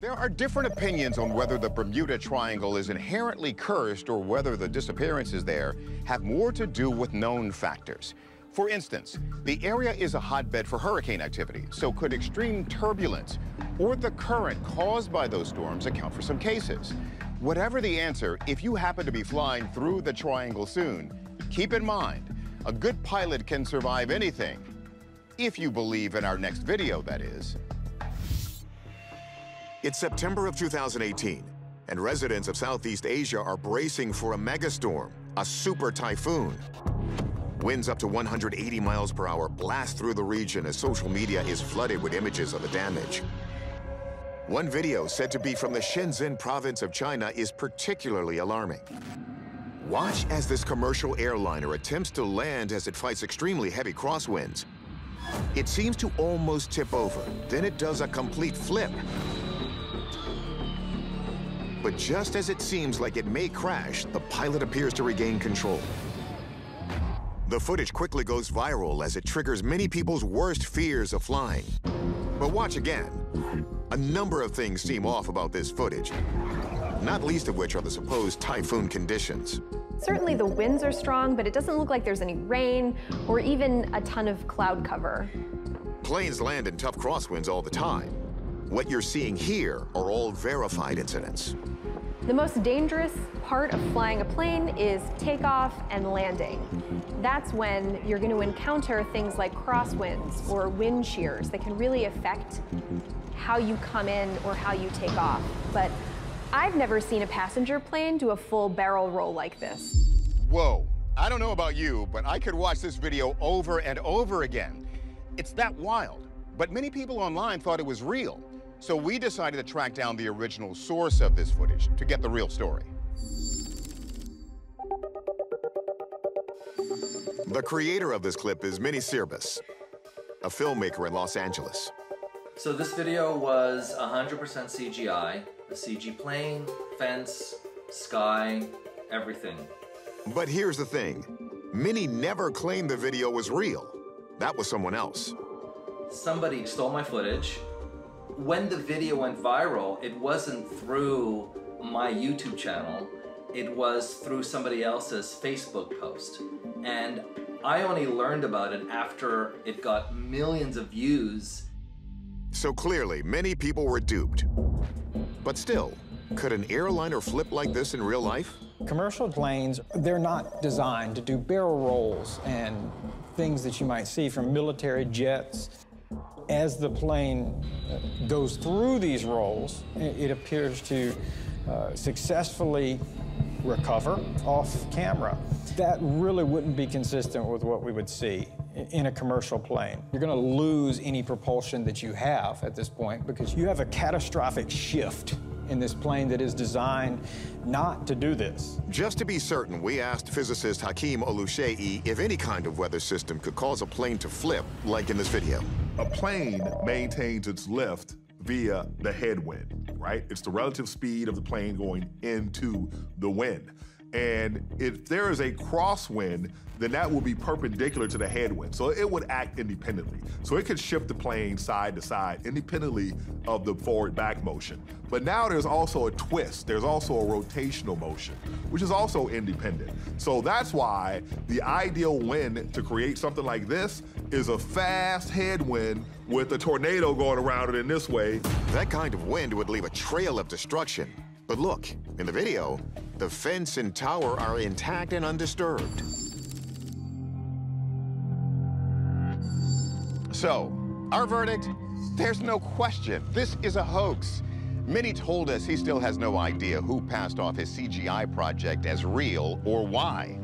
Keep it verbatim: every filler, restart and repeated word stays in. There are different opinions on whether the Bermuda Triangle is inherently cursed or whether the disappearances there have more to do with known factors. For instance, the area is a hotbed for hurricane activity, so could extreme turbulence or the current caused by those storms account for some cases? Whatever the answer, if you happen to be flying through the triangle soon, keep in mind, a good pilot can survive anything, if you believe in our next video, that is. It's September of two thousand eighteen, and residents of Southeast Asia are bracing for a megastorm, a super typhoon. Winds up to one hundred eighty miles per hour blast through the region as social media is flooded with images of the damage. One video said to be from the Shenzhen province of China is particularly alarming. Watch as this commercial airliner attempts to land as it fights extremely heavy crosswinds. It seems to almost tip over, then it does a complete flip. But just as it seems like it may crash, the pilot appears to regain control. The footage quickly goes viral as it triggers many people's worst fears of flying. But watch again. A number of things seem off about this footage, not least of which are the supposed typhoon conditions. Certainly the winds are strong, but it doesn't look like there's any rain or even a ton of cloud cover. Planes land in tough crosswinds all the time. What you're seeing here are all verified incidents. The most dangerous part of flying a plane is takeoff and landing. That's when you're going to encounter things like crosswinds or wind shears that can really affect how you come in or how you take off. But I've never seen a passenger plane do a full barrel roll like this. Whoa, I don't know about you, but I could watch this video over and over again. It's that wild, but many people online thought it was real. So we decided to track down the original source of this footage to get the real story. The creator of this clip is Minnie Sirbu, a filmmaker in Los Angeles. So this video was one hundred percent C G I, a C G plane, fence, sky, everything. But here's the thing, Minnie never claimed the video was real. That was someone else. Somebody stole my footage. When the video went viral, it wasn't through my YouTube channel. It was through somebody else's Facebook post. And I only learned about it after it got millions of views. So clearly, many people were duped. But still, could an airliner flip like this in real life? Commercial planes, they're not designed to do barrel rolls and things that you might see from military jets. As the plane goes through these rolls, it appears to uh, successfully recover off camera. That really wouldn't be consistent with what we would see in a commercial plane. You're going to lose any propulsion that you have at this point because you have a catastrophic shift in this plane that is designed not to do this. Just to be certain, we asked physicist Hakeem Oluseyi if any kind of weather system could cause a plane to flip like in this video. A plane maintains its lift via the headwind, right? It's the relative speed of the plane going into the wind. And if there is a crosswind, then that will be perpendicular to the headwind. So it would act independently. So it could shift the plane side to side independently of the forward-back motion. But now there's also a twist. There's also a rotational motion, which is also independent. So that's why the ideal wind to create something like this is a fast headwind with a tornado going around it in this way. That kind of wind would leave a trail of destruction. But look, in the video, the fence and tower are intact and undisturbed. So, our verdict? There's no question. This is a hoax. Minnie told us he still has no idea who passed off his C G I project as real or why.